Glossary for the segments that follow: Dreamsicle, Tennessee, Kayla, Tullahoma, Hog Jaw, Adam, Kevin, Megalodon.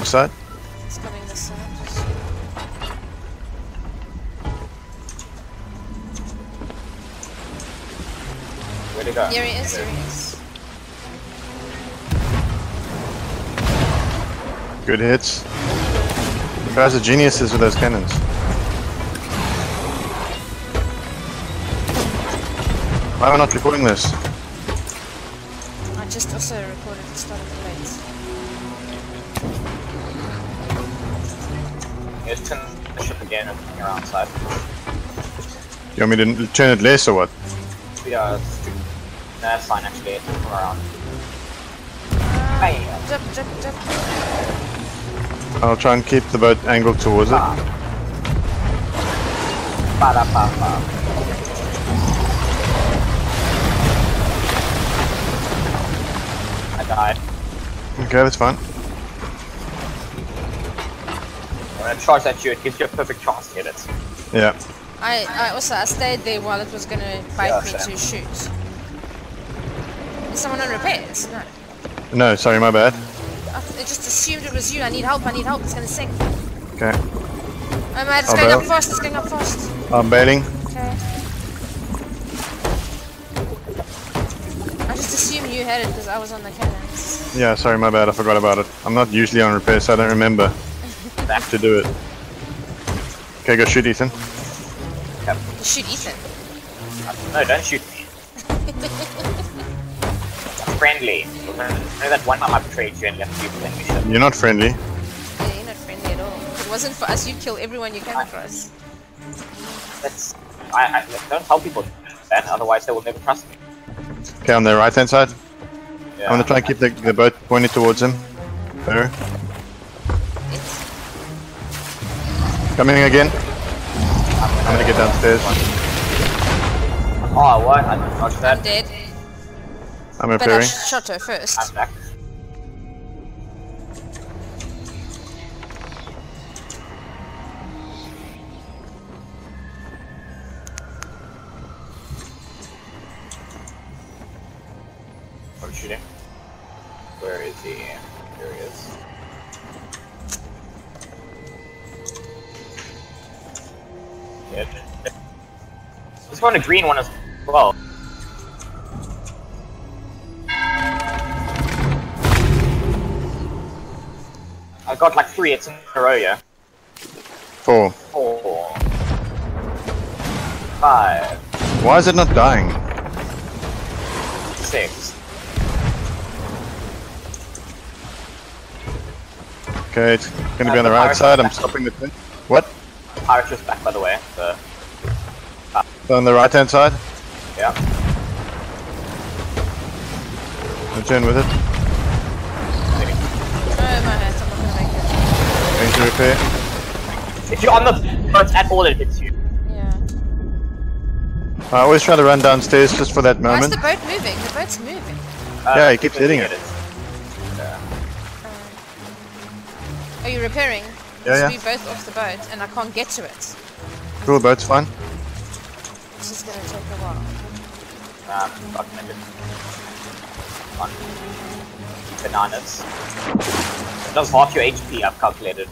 Which side? It's coming this side. Where'd he go? Here he is, Good hits. The guys are geniuses with those cannons. Why am I not recording this? I just also recorded the start of the blades. Just turn the ship again and bring around side. You want me to turn it less or what? Yeah, that's fine actually, it's come around. Hey! Jump, jump, jump! I'll try and keep the boat angled towards it. Ba da ba ba. Died. Okay, that's fine. I'm gonna charge at you, it gives you a perfect chance to hit it. Yeah. I stayed there while it was gonna bite me to shoot. Is someone on repairs? No. No, sorry, my bad. I just assumed it was you, I need help, it's gonna sink. Okay. Oh my, it's going up fast, it's going up fast. I'm bailing. Okay. You had it because I was on the cannons. Yeah, sorry, my bad. I forgot about it. I'm not usually on repair, so I don't remember to do it. Okay, go shoot Ethan. Yep. Shoot Ethan. No, don't shoot me. I'm friendly. I know that one time I betrayed you and left you playing with you. You're not friendly. Yeah, you're not friendly at all. If it wasn't for us, you'd kill everyone you came across. That's. I don't tell people that, otherwise they will never trust me. Okay, on the right hand side. Yeah. I'm gonna try and keep the boat pointed towards him. There. Coming again. I'm gonna get downstairs. Oh, what? I didn't touch that. I'm dead. I'm repairing. But I shot her first. I'm back. Shooting. Where is he? There he is. Dead. Let's go on a green one as well. I got like 3 hits in a row, yeah? 4. 5. Why is it not dying? 6. Okay, it's going to be on the right side, I'm stopping the thing. What? Pirate just back, by the way. So, on the right hand side? Yeah. I'll turn with it. Maybe. Oh my hands, I'm not going to make it. Going to repair. If you're on the boat at all, it hits you. Yeah. I always try to run downstairs just for that moment. Why is the boat moving? The boat's moving. Yeah, he keeps hitting it. Are you repairing? Yeah, yeah. We both off the boat and I can't get to it. Cool, the boat's fine. It's just gonna take a while. On bananas. It does half your HP, I've calculated.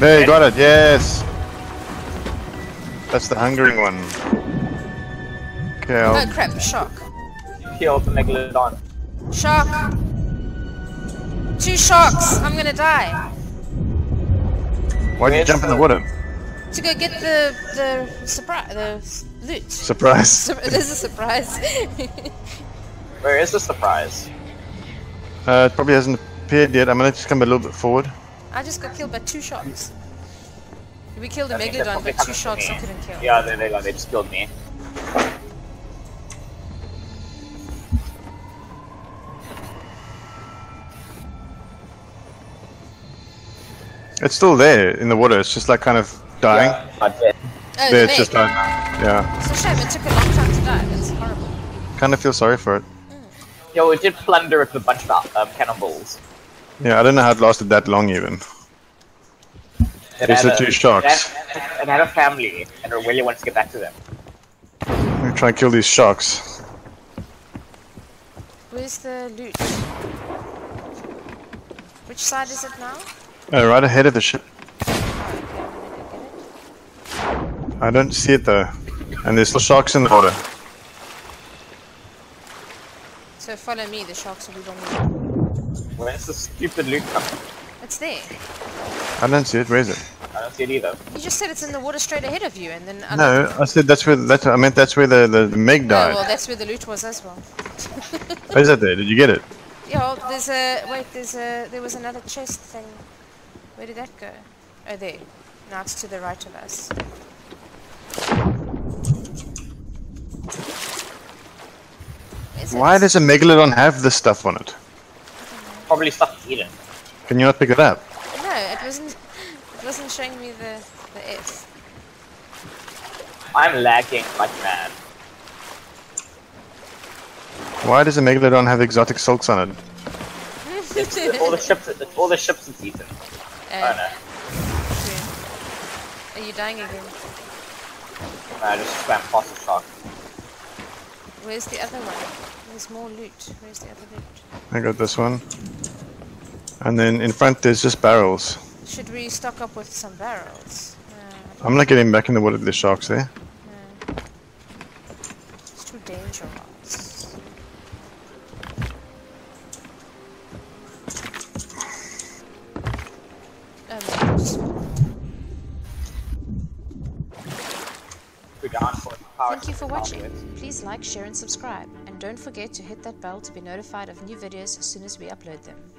There, you got it, yes! That's the hungering one. Okay, I'll... Oh crap, shock. Kill the Megalodon. Shark! 2 sharks! I'm gonna die! Why did you jump in the water? To go get the loot. Surprise! There's a surprise. Where is the surprise? It probably hasn't appeared yet. I'm gonna just come a little bit forward. I just got killed by 2 sharks. We killed a Megalodon, but 2 sharks I couldn't kill. Yeah, they just killed me. It's still there in the water, it's just like kind of dying. Yeah, oh, there, it's just dying. Yeah. It's a shame, it took a long time to die, that's horrible. Kind of feel sorry for it. Yeah, we did plunder it with a bunch of cannonballs. Yeah, I don't know how it lasted that long even. It's the 2 sharks. And had a family, and Aurelia wants to get back to them. I'm gonna try and kill these sharks. Where's the loot? Which side is it now? Right ahead of the ship. I don't see it though. And there's still sharks in the water. So follow me, the sharks will be gone. Where's the stupid loot coming? It's there. I don't see it, where is it? I don't see it either. You just said it's in the water straight ahead of you, and then... No, I said that's where, I meant that's where the Meg died. Oh, well, that's where the loot was as well. Where's that there? Did you get it? Yeah, well, there's a... Wait, there was another chest thing. Where did that go? Oh, there. Now it's to the right of us. Why does a Megalodon have this stuff on it? Probably stuff eaten. Can you not pick it up? No, it wasn't... It wasn't showing me the F. I'm lagging like mad. Why does the Megalodon have exotic silks on it? It's all the ships it's eaten. Oh no. Are you dying again? No, I just swam past the shark. Where's the other one? There's more loot. Where's the other loot? I got this one. And then in front there's just barrels. Should we stock up with some barrels? I'm not getting back in the water with the sharks there. No. It's too dangerous. Thank you for watching. Please like, share and subscribe. And don't forget to hit that bell to be notified of new videos as soon as we upload them.